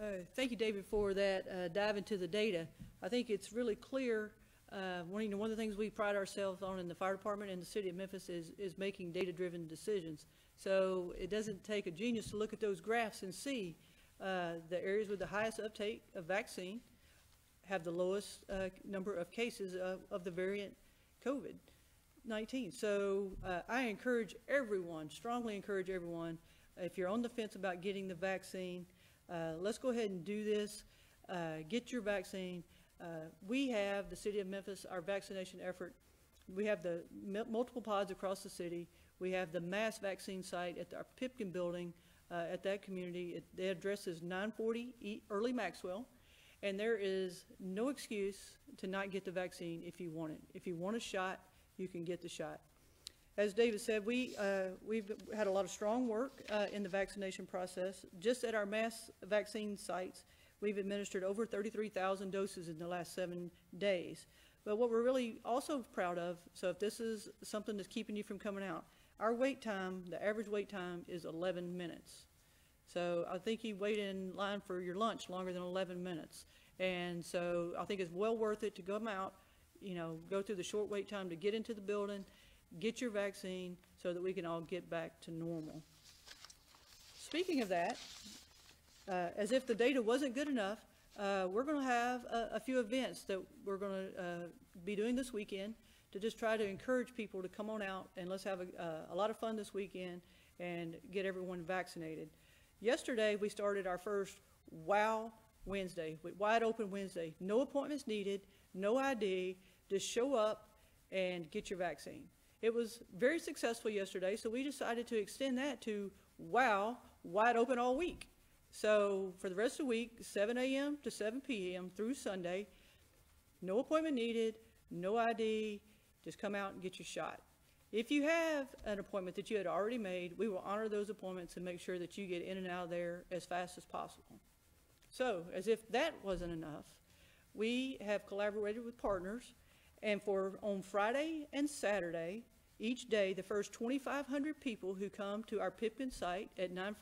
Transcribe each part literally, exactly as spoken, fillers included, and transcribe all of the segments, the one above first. Uh, thank you, David, for that uh, dive into the data. I think it's really clear. Uh, one, you know, one of the things we pride ourselves on in the fire department and the city of Memphis is, is making data-driven decisions. So it doesn't take a genius to look at those graphs and see uh, the areas with the highest uptake of vaccine have the lowest uh, number of cases of, of the variant COVID nineteen. So uh, I encourage everyone, strongly encourage everyone, if you're on the fence about getting the vaccine, uh, let's go ahead and do this. Uh, get your vaccine. Uh, we have, the city of Memphis, our vaccination effort. We have the multiple pods across the city. We have the mass vaccine site at our Pipkin building uh, at that community. It, the address is nine forty Early Maxwell. And there is no excuse to not get the vaccine if you want it. If you want a shot, you can get the shot. As David said, we, uh, we've had a lot of strong work uh, in the vaccination process. Just at our mass vaccine sites, we've administered over thirty-three thousand doses in the last seven days. But what we're really also proud of, so if this is something that's keeping you from coming out, our wait time, the average wait time is eleven minutes. So I think you wait in line for your lunch longer than eleven minutes. And so I think it's well worth it to come out, you know, go through the short wait time to get into the building, get your vaccine so that we can all get back to normal. Speaking of that, uh, as if the data wasn't good enough, uh, we're gonna have a, a few events that we're gonna uh, be doing this weekend to just try to encourage people to come on out, and let's have a, a lot of fun this weekend and get everyone vaccinated. Yesterday, we started our first WOW Wednesday, with Wide Open Wednesday. No appointments needed, no I D, just show up and get your vaccine. It was very successful yesterday, so we decided to extend that to WOW, Wide Open All Week. So for the rest of the week, seven A M to seven P M through Sunday, no appointment needed, no I D, just come out and get your shot. If you have an appointment that you had already made, we will honor those appointments and make sure that you get in and out of there as fast as possible. So, as if that wasn't enough, we have collaborated with partners, and for on Friday and Saturday, each day, the first twenty-five hundred people who come to our Pipkin site at nine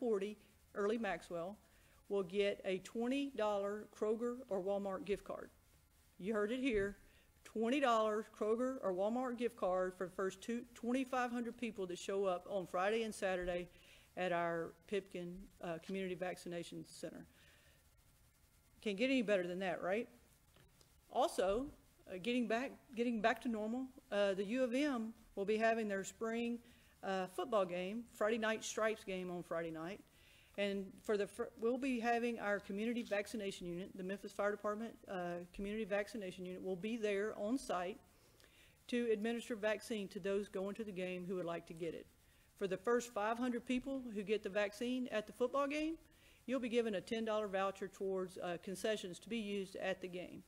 forty Early Maxwell will get a twenty dollar Kroger or Walmart gift card. You heard it here. twenty dollar Kroger or Walmart gift card for the first twenty-five hundred people that show up on Friday and Saturday at our Pipkin uh, Community Vaccination Center. Can't get any better than that, right? Also, uh, getting back getting back to normal, uh, the U of M will be having their spring uh, football game, Friday night Stripes game on Friday night. And for the fr we'll be having our community vaccination unit, the Memphis Fire Department uh, community vaccination unit will be there on site to administer vaccine to those going to the game who would like to get it. For the first five hundred people who get the vaccine at the football game, you'll be given a ten dollar voucher towards uh, concessions to be used at the game.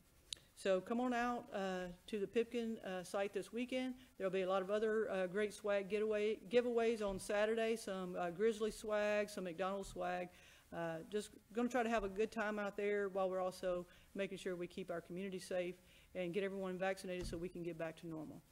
So come on out uh, to the Pipkin uh, site this weekend. There'll be a lot of other uh, great swag getaway, giveaways on Saturday, some uh, Grizzly swag, some McDonald's swag. Uh, just gonna try to have a good time out there while we're also making sure we keep our community safe and get everyone vaccinated so we can get back to normal.